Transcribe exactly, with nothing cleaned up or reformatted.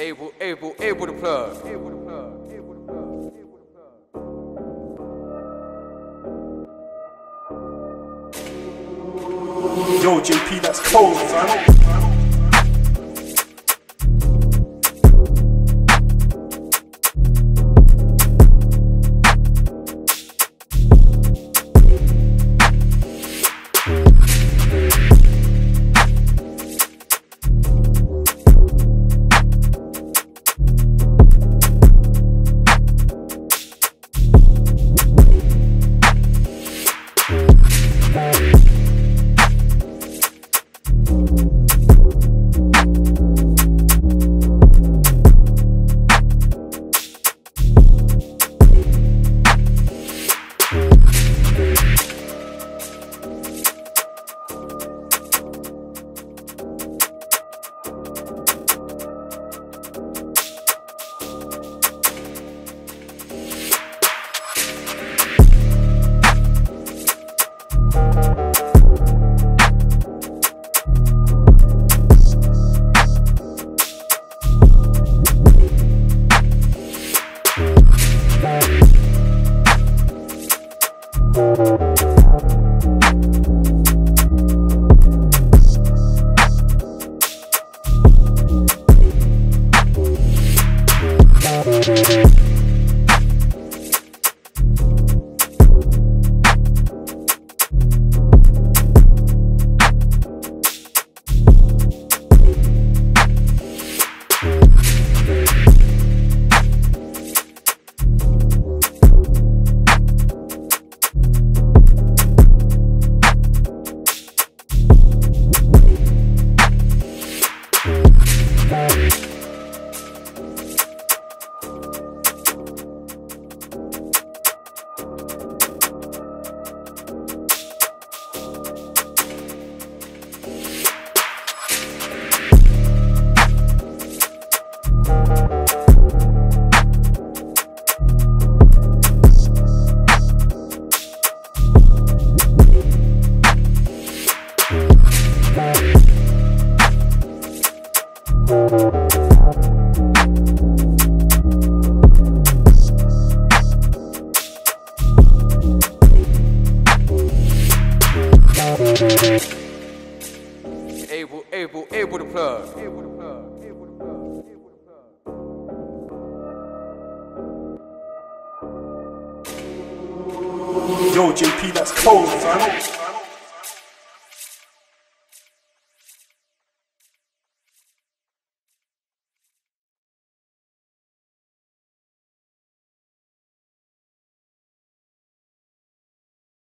Abel, Abel, Abel the plug. Abel the plug. Abel the plug. Abel the plug. Yo, J P, that's cold, son. Abel, Abel, Abel the plug. Abel the plug. Abel the plug. Abel the plug. Yo, J P, that's cold, son.